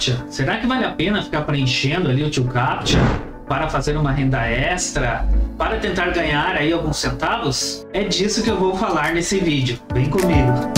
2Captcha? Será que vale a pena ficar preenchendo ali o 2Captcha para fazer uma renda extra, para tentar ganhar aí alguns centavos? É disso que eu vou falar nesse vídeo. Vem comigo!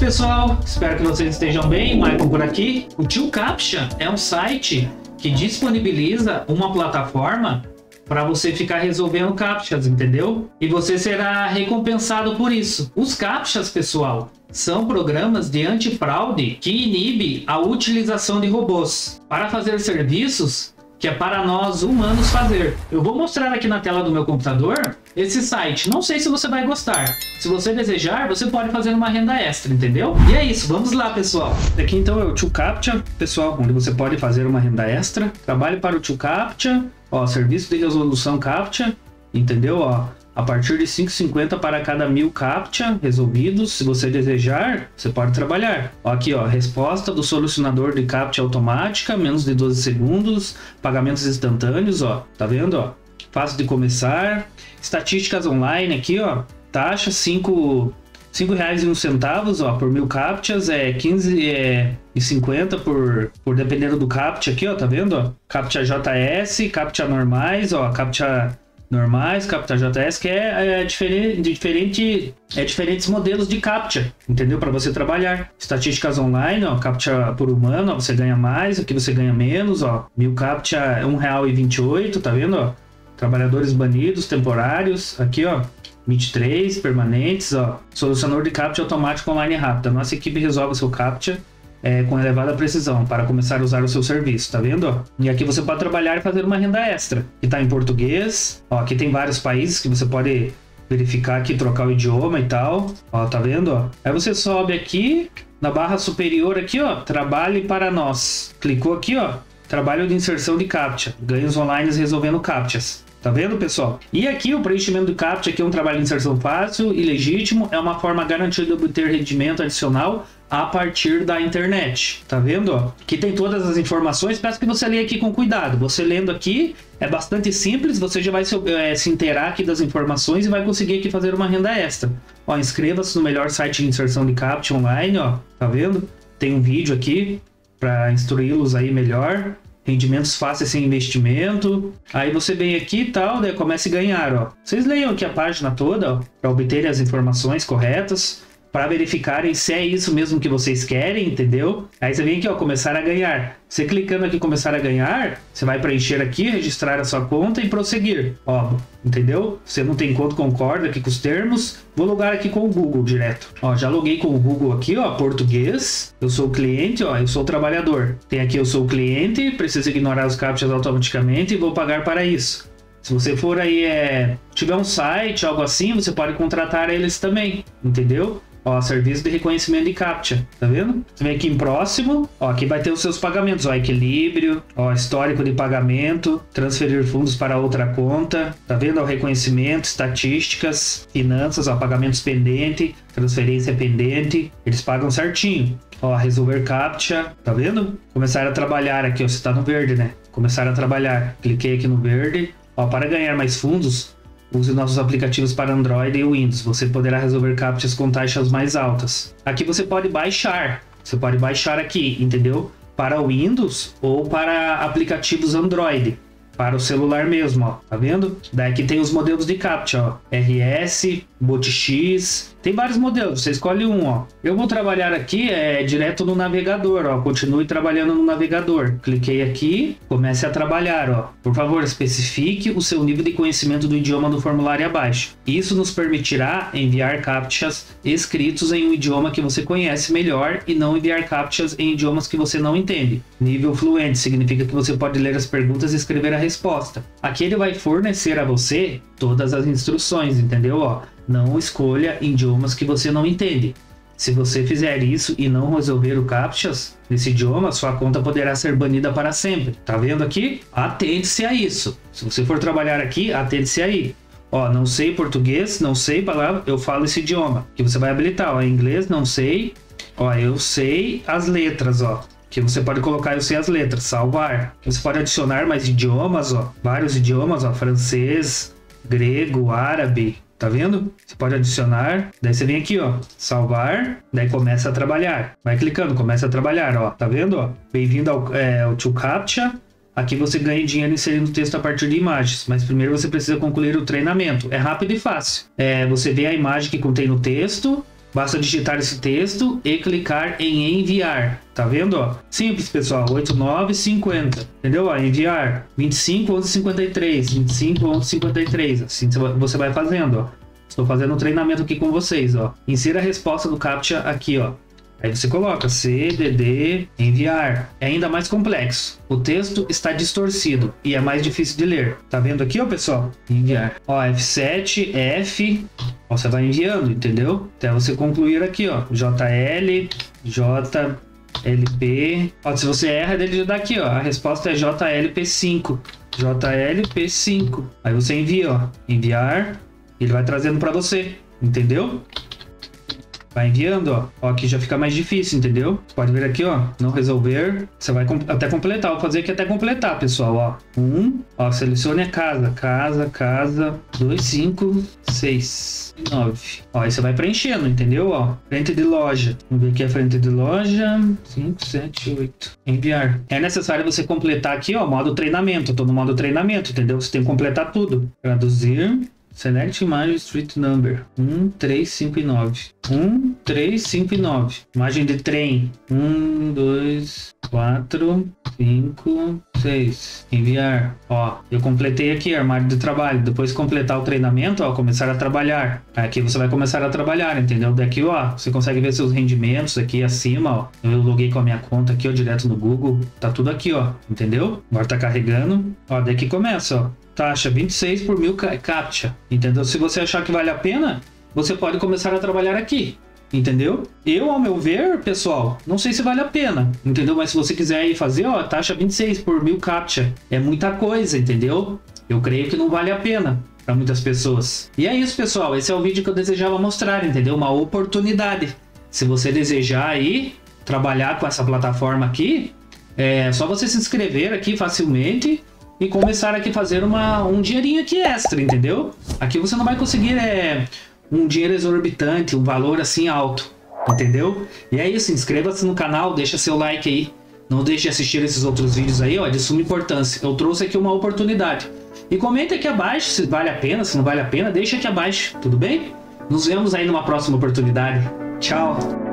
Pessoal, espero que vocês estejam bem. Maicon por aqui. O 2Captcha é um site que disponibiliza uma plataforma para você ficar resolvendo captchas, entendeu? E você será recompensado por isso. Os captchas, pessoal, são programas de antifraude que inibe a utilização de robôs para fazer serviços que é para nós humanos fazer. Eu vou mostrar aqui na tela do meu computador esse site. Não sei se você vai gostar. Se você desejar, você pode fazer uma renda extra, entendeu? E é isso, vamos lá, pessoal. Aqui então é o 2Captcha, pessoal, onde você pode fazer uma renda extra. Trabalhe para o 2Captcha, ó, serviço de resolução CAPTCHA, entendeu? Ó, a partir de 5,50 para cada 1000 CAPTCHA resolvidos. Se você desejar, você pode trabalhar. Ó, aqui, ó, resposta do solucionador de CAPTCHA automática, menos de 12 segundos, pagamentos instantâneos, ó, tá vendo, ó? Fácil de começar, estatísticas online aqui, ó, taxa R$5,01, ó, por 1000 CAPTCHAs, é R$15,50 por dependendo do CAPTCHA aqui, ó, tá vendo, ó? CAPTCHA JS, CAPTCHA normais, ó, CAPTCHA normais, CAPTCHA JS, que é diferentes modelos de CAPTCHA, entendeu? Para você trabalhar. Estatísticas online, ó, CAPTCHA por humano, ó, você ganha mais, aqui você ganha menos, ó. 1000 CAPTCHA é R$1,28, tá vendo, ó? Trabalhadores banidos, temporários, aqui, ó, 23, permanentes, ó. Solucionador de CAPTCHA automático online rápido. A nossa equipe resolve o seu CAPTCHA com elevada precisão para começar a usar o seu serviço, tá vendo, ó? E aqui você pode trabalhar e fazer uma renda extra, que tá em português, ó, aqui tem vários países que você pode verificar aqui, trocar o idioma e tal, ó, tá vendo, ó? Aí você sobe aqui, na barra superior aqui, ó, trabalhe para nós, clicou aqui, ó, trabalho de inserção de CAPTCHA, ganhos online resolvendo CAPTCHAs. Tá vendo, pessoal? E aqui o preenchimento do CAPTCHA, que é um trabalho de inserção fácil e legítimo, é uma forma garantida de obter rendimento adicional a partir da internet. Tá vendo, ó? Aqui tem todas as informações, peço que você leia aqui com cuidado. Você lendo aqui é bastante simples, você já vai se inteirar aqui das informações e vai conseguir aqui fazer uma renda extra. Ó, inscreva-se no melhor site de inserção de CAPTCHA online, ó. Tá vendo? Tem um vídeo aqui para instruí-los aí melhor. Rendimentos fáceis sem investimento. Aí você vem aqui e tal, daí começa a ganhar, ó. Vocês leiam aqui a página toda, ó, para obterem as informações corretas, para verificarem se é isso mesmo que vocês querem, entendeu? Aí você vem aqui, ó, começar a ganhar. Você clicando aqui começar a ganhar, você vai preencher aqui, registrar a sua conta e prosseguir, ó, entendeu? Você não tem conta, concorda aqui com os termos. Vou logar aqui com o Google direto. Ó, já loguei com o Google aqui, ó, português. Eu sou o cliente, ó, eu sou o trabalhador. Tem aqui eu sou o cliente, preciso ignorar os CAPTCHAs automaticamente e vou pagar para isso. Se você for aí, tiver um site, algo assim, você pode contratar eles também, entendeu? Ó, serviço de reconhecimento de CAPTCHA, tá vendo? Você vem aqui em próximo, ó, aqui vai ter os seus pagamentos, ó, equilíbrio, ó, histórico de pagamento, transferir fundos para outra conta, tá vendo? Ó, reconhecimento, estatísticas, finanças, ó, pagamentos pendente, transferência pendente, eles pagam certinho. Ó, resolver CAPTCHA, tá vendo? Começar a trabalhar aqui, ó, você tá no verde, né? Começar a trabalhar, cliquei aqui no verde, ó, para ganhar mais fundos, use nossos aplicativos para Android e Windows. Você poderá resolver CAPTCHAs com taxas mais altas. Aqui você pode baixar. Você pode baixar aqui, entendeu? Para Windows ou para aplicativos Android. Para o celular mesmo, ó. Tá vendo? Daí aqui tem os modelos de CAPTCHA, ó. RS, BotX. Tem vários modelos. Você escolhe um, ó. Eu vou trabalhar aqui direto no navegador, ó. Continue trabalhando no navegador. Cliquei aqui. Comece a trabalhar, ó. Por favor, especifique o seu nível de conhecimento do idioma no formulário abaixo. Isso nos permitirá enviar CAPTCHAs escritos em um idioma que você conhece melhor e não enviar CAPTCHAs em idiomas que você não entende. Nível fluente significa que você pode ler as perguntas e escrever a resposta. Aqui ele vai fornecer a você todas as instruções, entendeu? Ó, não escolha idiomas que você não entende. Se você fizer isso e não resolver o CAPTCHAs nesse idioma, sua conta poderá ser banida para sempre. Tá vendo aqui? Atente-se a isso. Se você for trabalhar aqui, atente-se aí. Ó, não sei português, não sei palavra, eu falo esse idioma. Que você vai habilitar, ó, inglês, não sei. Ó, eu sei as letras, ó. Que você pode colocar, eu sei as letras, salvar. Você pode adicionar mais idiomas, ó, vários idiomas, ó, francês, grego, árabe, Tá vendo? Você pode adicionar, daí você vem aqui, ó, salvar, daí começa a trabalhar. Vai clicando, começa a trabalhar, ó, tá vendo, ó? Bem-vindo ao 2Captcha. Aqui você ganha dinheiro inserindo texto a partir de imagens, mas primeiro você precisa concluir o treinamento. É rápido e fácil. Você vê a imagem que contém no texto, basta digitar esse texto e clicar em enviar. Tá vendo, ó? Simples, pessoal. 89,50. Entendeu? Ó, enviar 25,11,53, 25,11,53. Assim você vai fazendo, ó. Estou fazendo um treinamento aqui com vocês, ó. Insira a resposta do CAPTCHA aqui, ó. Aí você coloca CDD enviar. É ainda mais complexo. O texto está distorcido e é mais difícil de ler. Tá vendo aqui, ó, pessoal? Enviar. Ó, F7, F. Ó, você vai enviando, entendeu? Até você concluir aqui, ó. JL, JLP. Ó, se você erra, ele dá aqui, ó. A resposta é JLP5. JLP5. Aí você envia, ó. Enviar. Ele vai trazendo para você, entendeu? Vai enviando, ó. Ó, aqui já fica mais difícil, entendeu? Você pode ver aqui, ó, não resolver. Você vai até completar. Vou fazer aqui até completar, pessoal, ó. 1, ó, selecione a casa. Casa, casa, 2, 5, 6, 9. Ó, aí você vai preenchendo, entendeu? Ó, frente de loja. Vamos ver aqui a frente de loja. 5, 7, 8. Enviar. É necessário você completar aqui, ó, modo treinamento. Eu tô no modo treinamento, entendeu? Você tem que completar tudo. Traduzir. Select imagem street number 1, 3, 5 e 9. 1, 3, 5 e 9. Imagem de trem 1, 2, 4, 5, 6. Enviar. Ó, eu completei aqui armário de trabalho. Depois de completar o treinamento, ó, começar a trabalhar. Aqui você vai começar a trabalhar, entendeu? Daqui, ó, você consegue ver seus rendimentos aqui acima, ó. Eu loguei com a minha conta aqui, ó, direto no Google. Tá tudo aqui, ó, entendeu? Agora tá carregando. Ó, daqui começa, ó. Taxa 26 por 1000 CAPTCHA, entendeu? Se você achar que vale a pena, você pode começar a trabalhar aqui, entendeu? Eu, ao meu ver, pessoal, não sei se vale a pena, entendeu? Mas se você quiser ir fazer, ó, taxa 26 por 1000 CAPTCHA, é muita coisa, entendeu? Eu creio que não vale a pena para muitas pessoas. E é isso, pessoal, esse é o vídeo que eu desejava mostrar, entendeu? Uma oportunidade. Se você desejar aí trabalhar com essa plataforma aqui, é só você se inscrever aqui facilmente e começar aqui a fazer um dinheirinho aqui extra, entendeu? Aqui você não vai conseguir um dinheiro exorbitante, um valor assim alto, entendeu? E é isso, inscreva-se no canal, deixa seu like aí. Não deixe de assistir esses outros vídeos aí, ó, de suma importância. Eu trouxe aqui uma oportunidade. E comenta aqui abaixo se vale a pena, se não vale a pena, deixa aqui abaixo, tudo bem? Nos vemos aí numa próxima oportunidade. Tchau!